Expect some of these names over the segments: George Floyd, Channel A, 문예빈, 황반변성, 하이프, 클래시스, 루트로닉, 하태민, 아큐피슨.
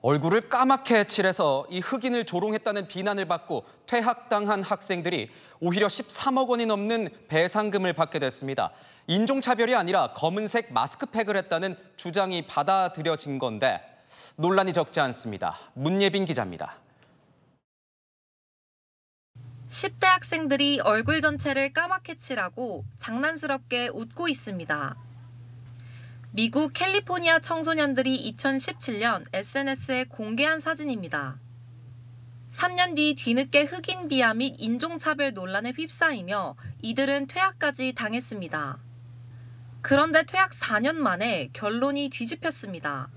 얼굴을 까맣게 칠해서 이 흑인을 조롱했다는 비난을 받고 퇴학당한 학생들이 오히려 13억 원이 넘는 배상금을 받게 됐습니다. 인종차별이 아니라 검은색 마스크팩을 했다는 주장이 받아들여진 건데 논란이 적지 않습니다. 문예빈 기자입니다. 10대 학생들이 얼굴 전체를 까맣게 칠하고 장난스럽게 웃고 있습니다. 미국 캘리포니아 청소년들이 2017년 SNS에 공개한 사진입니다. 3년 뒤 뒤늦게 흑인 비하 및 인종차별 논란에 휩싸이며 이들은 퇴학까지 당했습니다. 그런데 퇴학 4년 만에 결론이 뒤집혔습니다.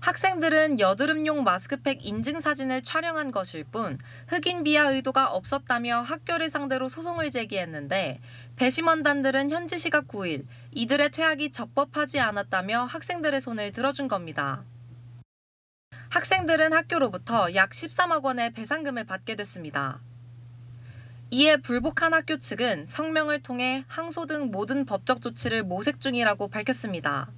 학생들은 여드름용 마스크팩 인증 사진을 촬영한 것일 뿐 흑인 비하 의도가 없었다며 학교를 상대로 소송을 제기했는데 배심원단들은 현지 시각 9일 이들의 퇴학이 적법하지 않았다며 학생들의 손을 들어준 겁니다. 학생들은 학교로부터 약 13억 원의 배상금을 받게 됐습니다. 이에 불복한 학교 측은 성명을 통해 항소 등 모든 법적 조치를 모색 중이라고 밝혔습니다.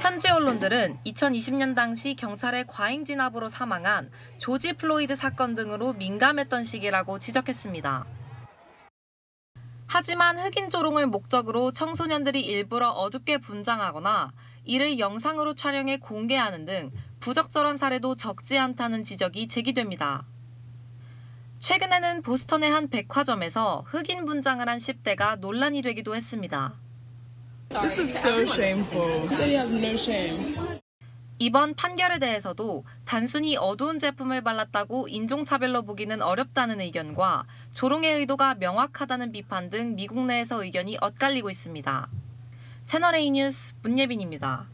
현지 언론들은 2020년 당시 경찰의 과잉 진압으로 사망한 조지 플로이드 사건 등으로 민감했던 시기라고 지적했습니다. 하지만 흑인 조롱을 목적으로 청소년들이 일부러 어둡게 분장하거나 이를 영상으로 촬영해 공개하는 등 부적절한 사례도 적지 않다는 지적이 제기됩니다. 최근에는 보스턴의 한 백화점에서 흑인 분장을 한 10대가 논란이 되기도 했습니다. This is so shameful. City has no shame. 이번 판결에 대해서도 단순히 어두운 제품을 발랐다고 인종차별로 보기는 어렵다는 의견과 조롱의 의도가 명확하다는 비판 등 미국 내에서 의견이 엇갈리고 있습니다. 채널A 뉴스 문예빈입니다.